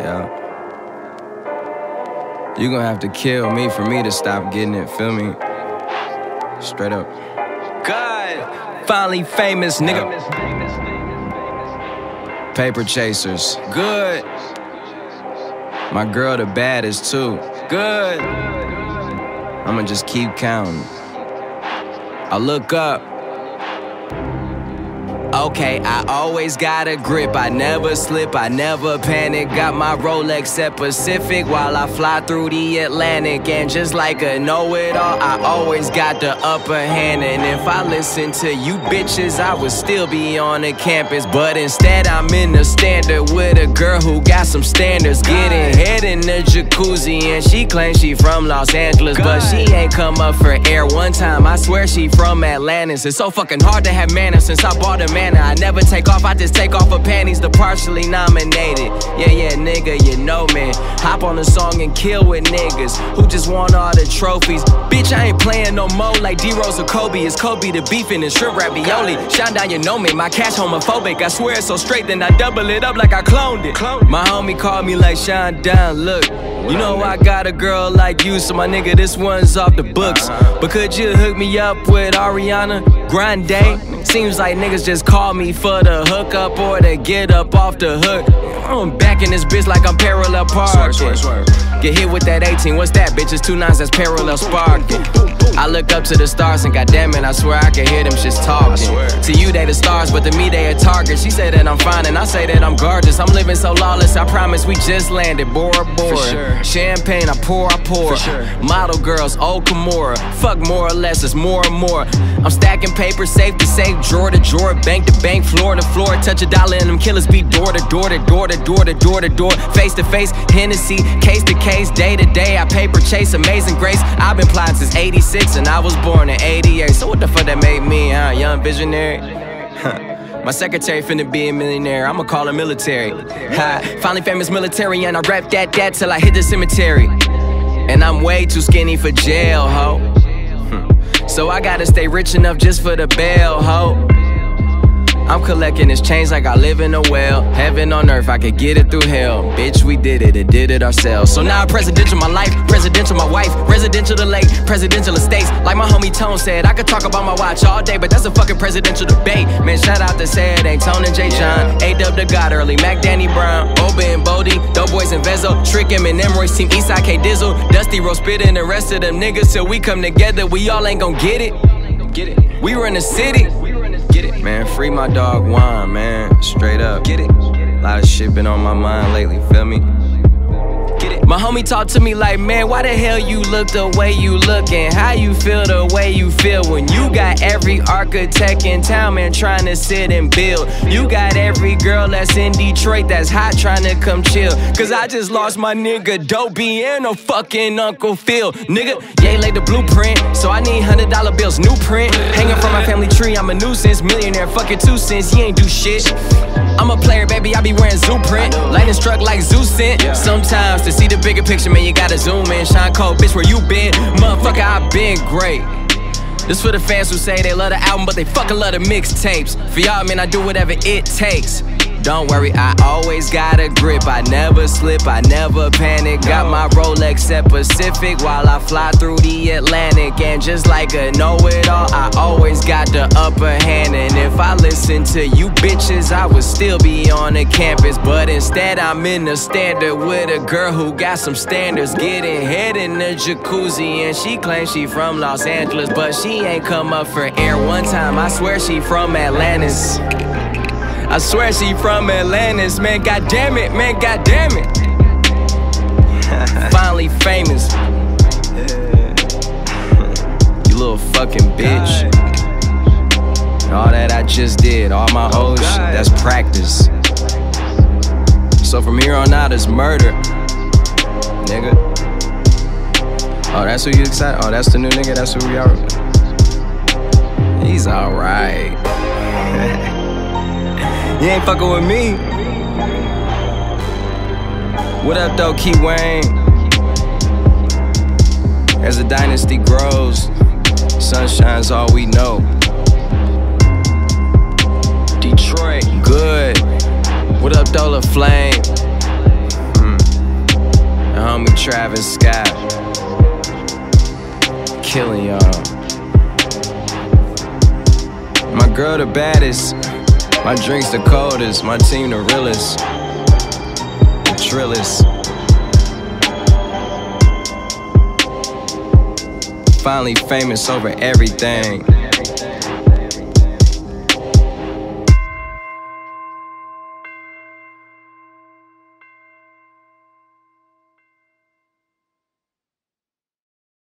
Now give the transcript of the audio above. Yeah. You gonna have to kill me for me to stop getting it, feel me? Straight up. God! Finally famous, nigga. Yeah. Paper chasers. Good. My girl the baddest, too. Good. I'ma just keep counting. I look up. Okay, I always got a grip, I never slip, I never panic. Got my Rolex at Pacific while I fly through the Atlantic. And just like a know-it-all, I always got the upper hand. And if I listened to you bitches, I would still be on the campus. But instead I'm in the standard with a girl who got some standards. Getting head in the jacuzzi and she claims she from Los Angeles. But she ain't come up for air one time, I swear she from Atlantis. It's so fucking hard to have manners since I bought a man. I never take off, I just take off her panties. The partially nominated. Yeah, yeah, nigga, you know me. Hop on a song and kill with niggas who just want all the trophies. Bitch, I ain't playing no more like D Rose or Kobe. It's Kobe the beefin' and shrimp ravioli. Shine down, you know me. My cash homophobic. I swear it's so straight, then I double it up like I cloned it. My homie called me like, Shine down, look. You know I got a girl like you, so my nigga, this one's off the books. But could you hook me up with Ariana Grande? Seems like niggas just call me for the hookup or to get up off the hook. I'm backing this bitch like I'm parallel parking. Get hit with that 18, what's that, bitch? It's 2 9s, that's parallel sparking. I look up to the stars and goddammit, I swear I can hear them shits talking. To you they the stars, but to me they a target. She say that I'm fine and I say that I'm gorgeous. I'm living so lawless, I promise we just landed Bora Bora. Champagne, I pour. Model girls, old Kimura. Fuck more or less, it's more and more. I'm stacking paper, safe to safe, drawer to drawer, bank to bank, floor to floor. Touch a dollar and them killers be door to door to door to door to door to door. Face to face, Hennessy, case to case, day to day. I paper chase, amazing grace. I've been plotting since 86 and I was born in 88. So what the fuck that made me, huh? Young visionary? Huh. My secretary finna be a millionaire, I'ma call her military. Ha, finally famous military, and I rap that till I hit the cemetery. And I'm way too skinny for jail, ho. So I gotta stay rich enough just for the bail, ho. I'm collecting this change like I live in a well. Heaven on earth, I could get it through hell. Bitch, we did it and did it ourselves. So now I'm presidential my life, presidential my wife, residential the lake, presidential estates. Like my homie Tone said, I could talk about my watch all day, but that's a fucking presidential debate. Man, shout out to Sad, ain't Tone and Jay John, A-Dub the God early, Mac Danny Brown, Oba and Bodie, Doughboys and Vezo, Trick him and Emroy's team, Eastside K Dizzle, Dusty Rose Spit and the rest of them niggas. Till we come together, we all ain't gon' get it. We run the city. Man, free my dog Juan, man, straight up. Get it. A lot of shit been on my mind lately, feel me? Get it. My homie talked to me like, man, why the hell you look the way you look and how you feel the way you feel when you got every architect in town, man, trying to sit and build. You got every girl that's in Detroit that's hot trying to come chill. Cause I just lost my nigga Dobie and a fucking Uncle Phil. Nigga, yay laid the blueprint, so I need $100 bills, new print. Hanging from my family tree, I'm a nuisance. Millionaire, fucking 2 cents, he ain't do shit. I'm a player, baby, I be wearing zoo print. Lightning struck like Zeus sent. Sometimes to see the bigger picture, man, you gotta zoom in. Sean Cole, bitch, where you been? Motherfucker, I been great. This for the fans who say they love the album, but they fucking love the mixtapes. For y'all, man, I do whatever it takes. Don't worry, I always got a grip, I never slip, I never panic. Got my Rolex at Pacific while I fly through the Atlantic. And just like a know-it-all, I always got the upper hand. And if I listened to you bitches, I would still be on the campus. But instead I'm in the standard with a girl who got some standards. Getting head in the jacuzzi and she claims she from Los Angeles. But she ain't come up for air one time, I swear she from Atlantis. I swear she from Atlantis, man, goddamn it, man, goddamn it. Finally famous. You little fucking bitch. And all that I just did, all my old shit, that's practice. So from here on out, it's murder, nigga. Oh, that's who you excited? Oh, that's the new nigga, that's who we are. He's alright. You ain't fucking with me. What up though, Key Wayne? As the dynasty grows, sunshine's all we know. Detroit, good. What up? up though La Flame, the homie Travis Scott, killing y'all. My girl the baddest, my drinks the coldest, my team the realest, the trillest. Finally famous over everything.